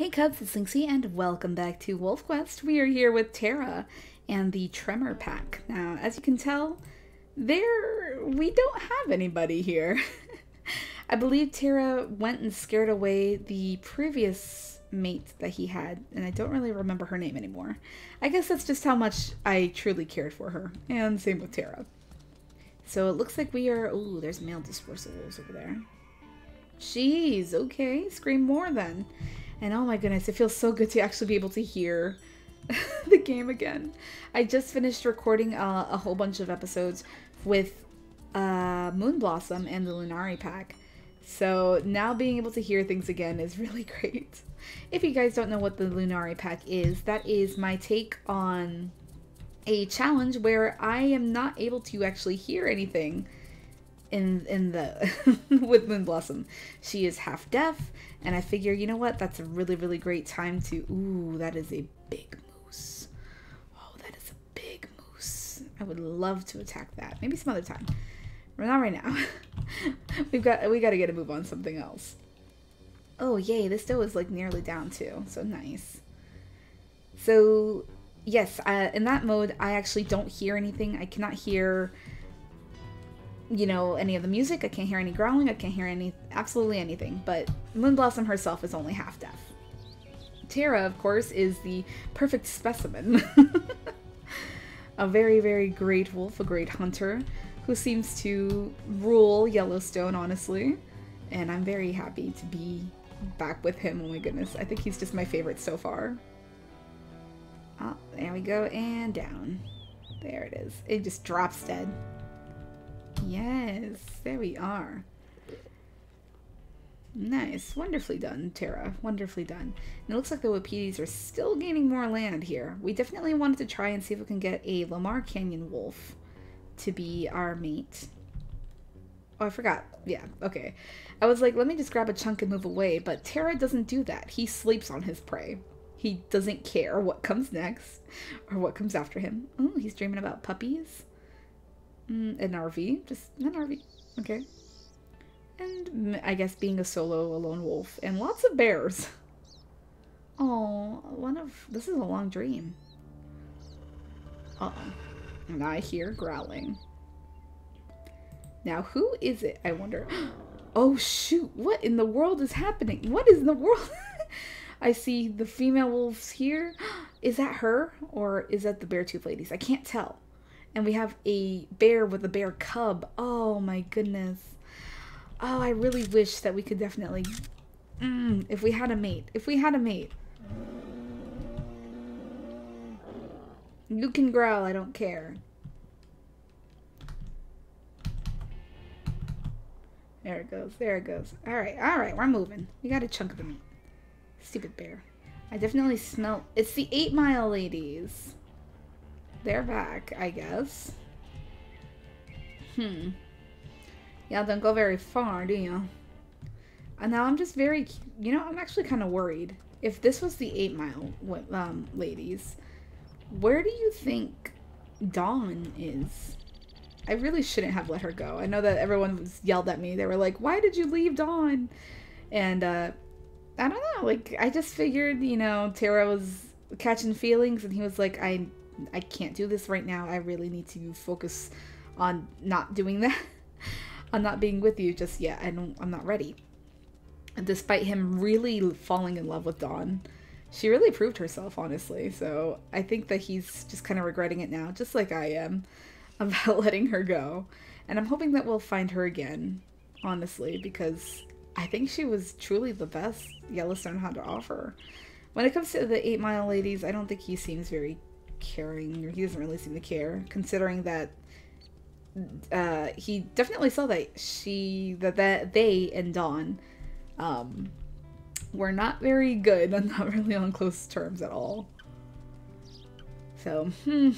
Hey Cubs, it's Linksy and welcome back to Wolf Quest. We are here with Terra and the Tremor Pack. Now, as you can tell, we don't have anybody here. I believe Terra went and scared away the previous mate that he had, and I don't really remember her name anymore. I guess that's just how much I truly cared for her, and same with Terra. So it looks like we are... Ooh, there's male dispersables over there. Jeez, okay, scream more then. And oh my goodness, it feels so good to actually be able to hear the game again. I just finished recording a whole bunch of episodes with Moonblossom and the Lunari pack. So now being able to hear things again is really great. If you guys don't know what the Lunari pack is, that is my take on a challenge where I am not able to actually hear anything with Moonblossom. She is half deaf, and I figure, you know what, that's a really great time to... Ooh, that is a big moose. Oh, that is a big moose. I would love to attack that. Maybe some other time. Not right now. we gotta get a move on something else. Oh yay, this dough is like nearly down too, so nice. So yes, in that mode I actually don't hear anything. I cannot hear, you know, any of the music. I can't hear any growling. I can't hear absolutely anything, but Moonblossom herself is only half deaf. Terra, of course, is the perfect specimen. A very great wolf, a great hunter, who seems to rule Yellowstone, honestly. And I'm very happy to be back with him. Oh my goodness, I think he's just my favorite so far. Oh, there we go, and down. There it is. It just drops dead. Yes, there we are. Nice. Wonderfully done, Terra. Wonderfully done. And it looks like the Wapitis are still gaining more land here. We definitely wanted to try and see if we can get a Lamar Canyon wolf to be our mate. Oh, I forgot. Yeah, okay. I was like, let me just grab a chunk and move away, but Terra doesn't do that. He sleeps on his prey. He doesn't care what comes next or what comes after him. Oh, he's dreaming about puppies. An RV, just an RV, okay. And I guess being a lone wolf, and lots of bears. Oh, this is a long dream. Uh-oh, and I hear growling. Now who is it, I wonder? Oh shoot, what in the world is happening? What is in the world? I see the female wolves here. Is that her, or is that the Beartooth ladies? I can't tell. And we have a bear with a bear cub. Oh my goodness. Oh, I really wish that we could definitely... if we had a mate. If we had a mate. You can growl, I don't care. There it goes, there it goes. Alright, we're moving. We got a chunk of the meat. Stupid bear. I definitely smell... It's the 8 Mile ladies. They're back, I guess. Y'all don't go very far, do you? And now I'm just very... You know, I'm actually kind of worried. If this was the 8 Mile ladies, where do you think Dawn is? I really shouldn't have let her go. I know that everyone was yelled at me. They were like, why did you leave Dawn? And, I don't know. Like, I just figured, you know, Terra was catching feelings and he was like, I can't do this right now. I really need to focus on not doing that. On not being with you just yet. I'm not ready. And despite him really falling in love with Dawn, she really proved herself, honestly. So I think that he's just kind of regretting it now, just like I am, about letting her go. And I'm hoping that we'll find her again, honestly, because I think she was truly the best Yellowstone had to offer. When it comes to the 8 Mile ladies, I don't think he seems very caring, or he doesn't really seem to care, considering that he definitely saw that they and Dawn were not very good and not really on close terms at all. So who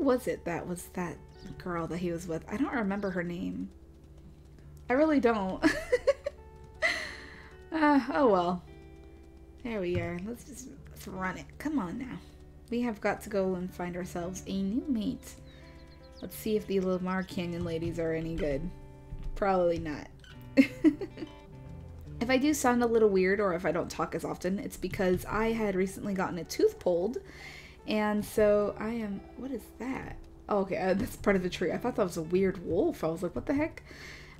was it that was that girl that he was with? I don't remember her name. I really don't. Oh well, there we are. Let's just run it. Come on now. We have got to go and find ourselves a new mate. Let's see if the Lamar Canyon ladies are any good. Probably not. If If I do sound a little weird or if I don't talk as often, it's because I had recently gotten a tooth pulled, and so I am... What is that? Oh, okay, that's part of the tree. I thought that was a weird wolf. I was like, what the heck?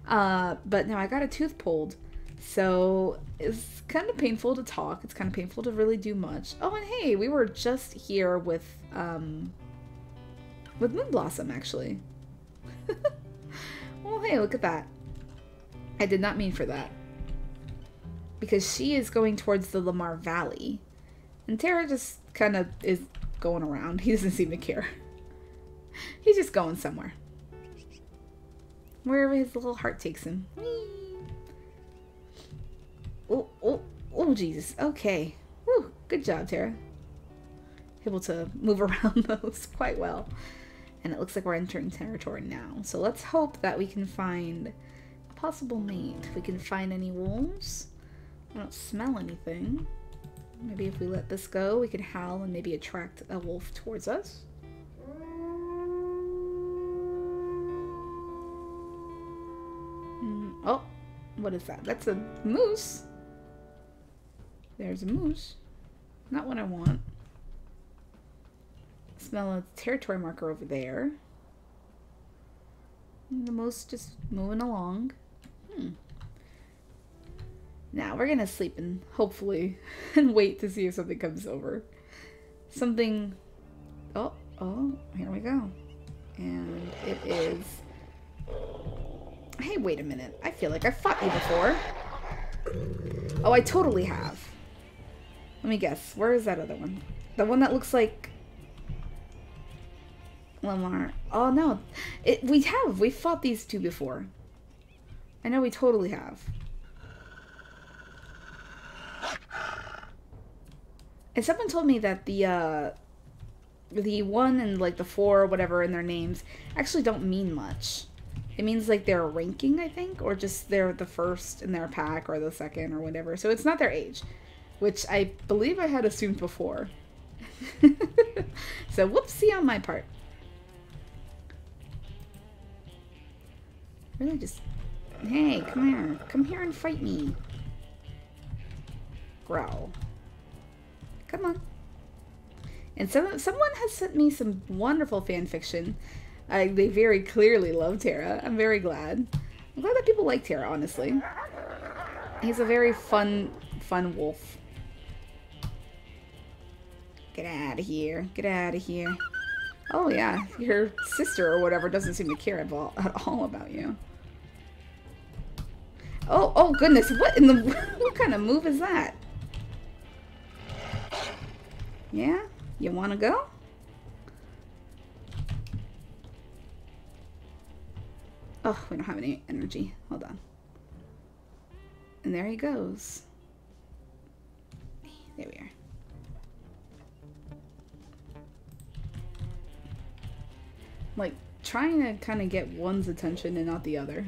But now I got a tooth pulled, so it's kind of painful to talk. It's kind of painful to really do much. Oh, and hey, we were just here with Moonblossom, actually. Oh, hey, look at that. I did not mean for that. Because she is going towards the Lamar Valley. And Terra just kind of is going around. He doesn't seem to care. He's just going somewhere. Wherever his little heart takes him. Whee! Oh, oh, oh, Jesus. Okay. Woo, good job, Terra. Able to move around those quite well. And it looks like we're entering territory now. So let's hope that we can find a possible mate. If we can find any wolves. I don't smell anything. Maybe if we let this go, we could howl and maybe attract a wolf towards us. Oh, what is that? That's a moose. There's a moose. Not what I want. Smell a territory marker over there. And the moose just moving along. Hmm. Now we're gonna sleep and hopefully and wait to see if something comes over. Something. Oh, oh, here we go. And it is. Hey, wait a minute. I feel like I've fought you before. Oh, I totally have. Let me guess. Where is that other one? The one that looks like Lamar. Oh no, we have. We fought these two before. I know we totally have. And someone told me that the one and like the four or whatever in their names actually don't mean much. It means like their ranking, I think, or just they're the first in their pack or the second or whatever. So it's not their age, which I believe I had assumed before. So whoopsie on my part. Really just, hey, come here and fight me. Growl. Come on. And someone has sent me some wonderful fanfiction. They very clearly love Terra. I'm very glad. I'm glad that people like Terra, honestly. He's a very fun wolf. Get out of here. Get out of here. Oh, yeah. Your sister or whatever doesn't seem to care at all about you. Oh, oh, goodness. What in the... What kind of move is that? Yeah? You want to go? Oh, we don't have any energy. Hold on. And there he goes. There we are. Like, trying to kind of get one's attention and not the other.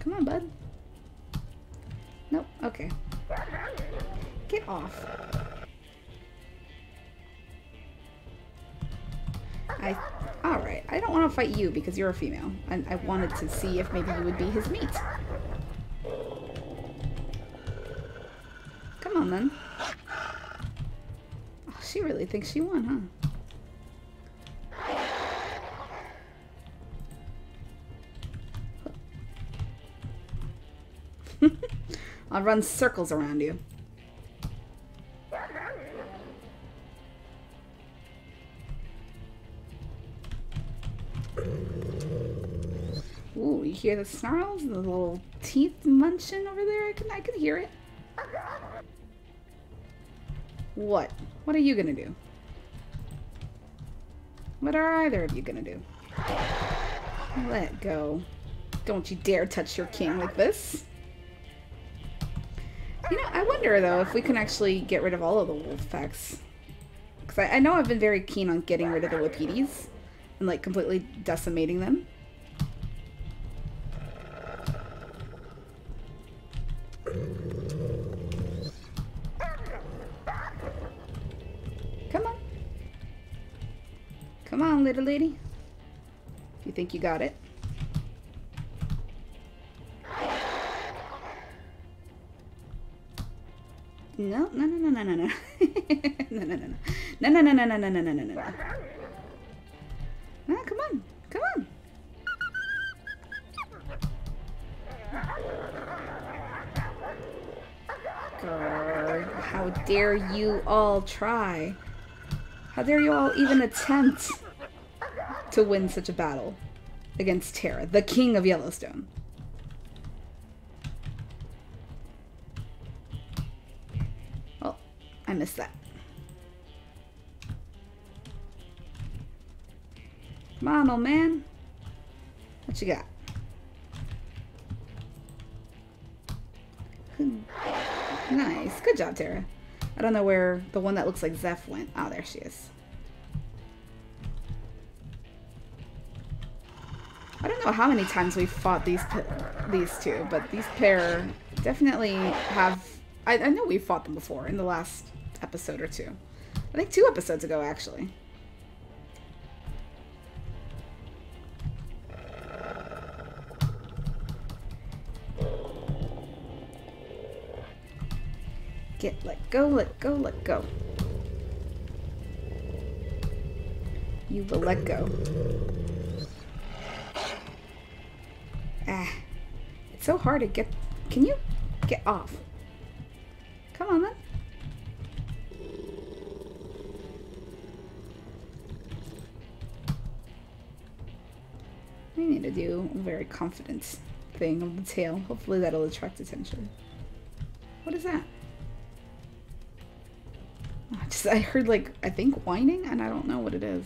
Come on, bud. Nope. Okay. Get off. Alright, I don't want to fight you because you're a female. And I wanted to see if maybe you would be his mate. Come on, then. Oh, she really thinks she won, huh? I'll run circles around you. Ooh, you hear the snarls, the little teeth munching over there? I can hear it. What? What are you gonna do? What are either of you gonna do? Let go. Don't you dare touch your king like this. You know, I wonder though if we can actually get rid of all of the wolf packs. Because I know I've been very keen on getting rid of the Wapitis and like completely decimating them. Come on. Come on, little lady. If you think you got it. No, no, no, no, no, no, no. No, no, no, no. No, no, no, no, no, no, no, no, no, no. No, come on. Come on. God, how dare you all try. How dare you all even attempt to win such a battle against Terra, the king of Yellowstone. Oh, I missed that. Come on, old man. What you got? Nice. Good job, Terra. I don't know where the one that looks like Zeph went. Oh, there she is. I don't know how many times we fought these two, but these pair definitely have... I know we fought them before in the last episode or two. I think 2 episodes ago, actually. Get let go, let go, let go. You will let go. Ah, it's so hard to get. Can you get off? Come on, then. We need to do a very confident thing on the tail. Hopefully that'll attract attention. What is that? I heard, like, I think whining, and I don't know what it is.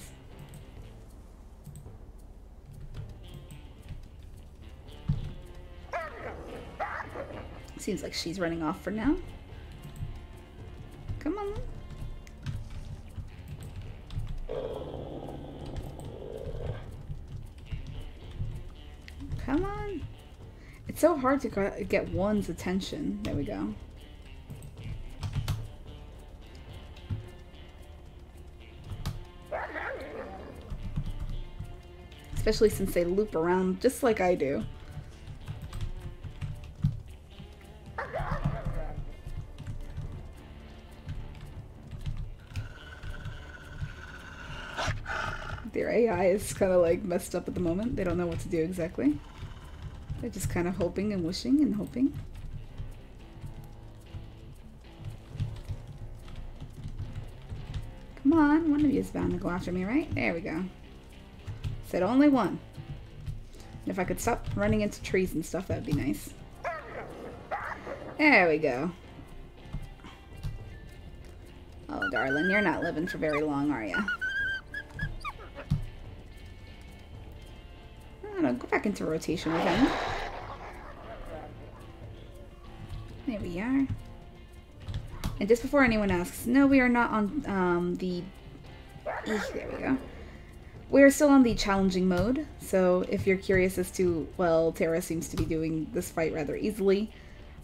Seems like she's running off for now. Come on. Come on. It's so hard to get one's attention. There we go. Especially since they loop around just like I do. Their AI is kind of like messed up at the moment. They don't know what to do exactly. They're just kind of hoping and wishing and hoping. Come on, one of you is bound to go after me, right? There we go. Said only one. And if I could stop running into trees and stuff, that'd be nice. There we go. Oh, darling, you're not living for very long, are ya? I don't go back into rotation with him. There we are. And just before anyone asks, no, we are not on the... There we go. We're still on the challenging mode, so if you're curious as to, well, Terra seems to be doing this fight rather easily,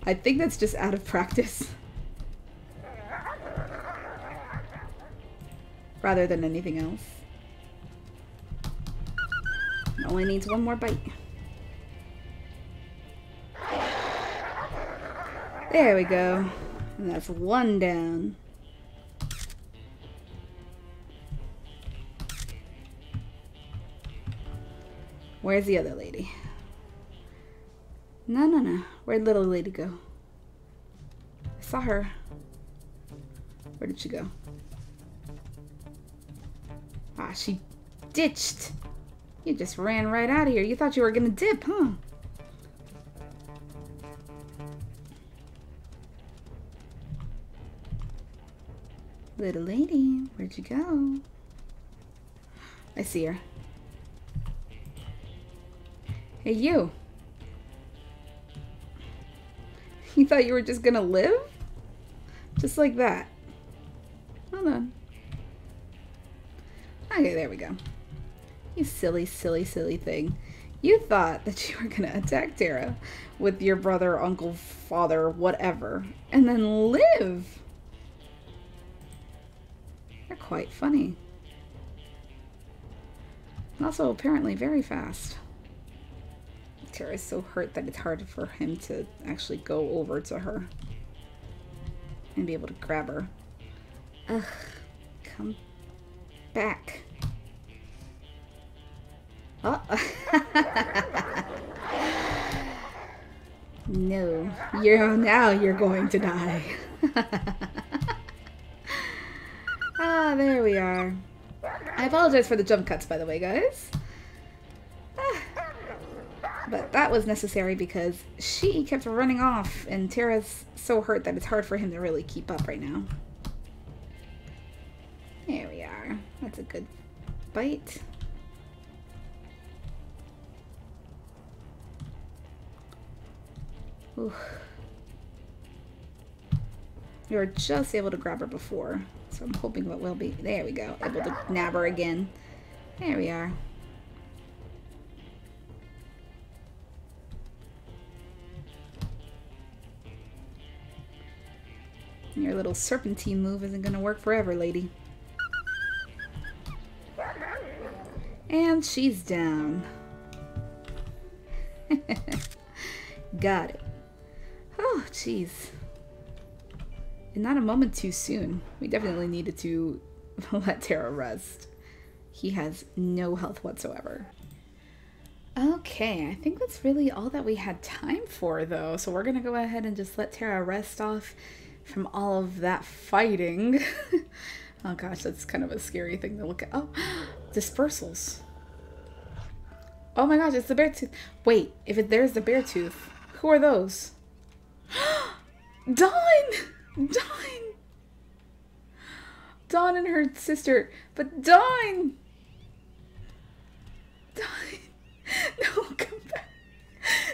I think that's just out of practice. Rather than anything else. It only needs one more bite. There we go. And that's one down. Where's the other lady? No, no, no. Where'd little lady go? I saw her. Where did she go? Ah, she ditched. You just ran right out of here. You thought you were gonna dip, huh? Little lady, where'd you go? I see her. Hey, you. You thought you were just gonna live? Just like that. Hold on. Okay, there we go. You silly, silly, silly thing. You thought that you were gonna attack Terra with your brother, uncle, father, whatever, and then live. They're quite funny. And also apparently very fast. Terra is so hurt that it's hard for him to actually go over to her. and be able to grab her. Ugh, come back. Oh. No, now you're going to die. Ah, there we are. I apologize for the jump cuts, by the way, guys. But that was necessary because she kept running off, and Terra's so hurt that it's hard for him to really keep up right now. There we are. That's a good bite. Oof. We were just able to grab her before, so I'm hoping that we'll be, there we go, able to nab her again. There we are. Your little serpentine move isn't gonna work forever, lady. And she's down. Got it. Oh, jeez. And not a moment too soon. We definitely needed to let Terra rest. He has no health whatsoever. Okay, I think that's really all that we had time for, though. So we're going to go ahead and just let Terra rest off from all of that fighting. Oh gosh, that's kind of a scary thing to look at. Oh, dispersals. Oh my gosh, it's the Beartooth. Wait, if there's the Beartooth, who are those? Dawn! Dawn and her sister, but Dawn! No, come back.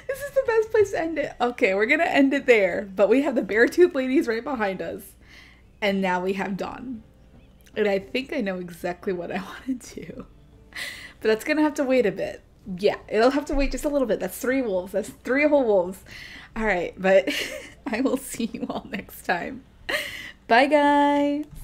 This is the best place to end it. Okay, we're gonna end it there, but we have the Beartooth ladies right behind us, and now we have Dawn. And I think I know exactly what I want to do, but that's gonna have to wait a bit. Yeah, it'll have to wait just a little bit. That's three wolves. That's three whole wolves. All right, but I will see you all next time. Bye, guys.